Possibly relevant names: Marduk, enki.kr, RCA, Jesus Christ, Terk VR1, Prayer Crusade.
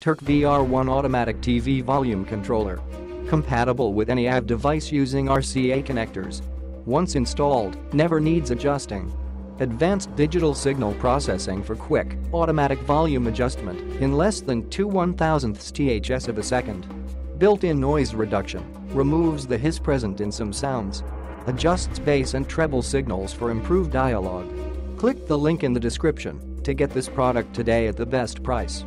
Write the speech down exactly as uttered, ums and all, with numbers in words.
Terk V R one Automatic T V Volume Controller. Compatible with any A V device using R C A connectors. Once installed, never needs adjusting. Advanced digital signal processing for quick, automatic volume adjustment in less than two one-thousandths of a second. Built-in noise reduction, removes the hiss present in some sounds. Adjusts bass and treble signals for improved dialogue. Click the link in the description to get this product today at the best price.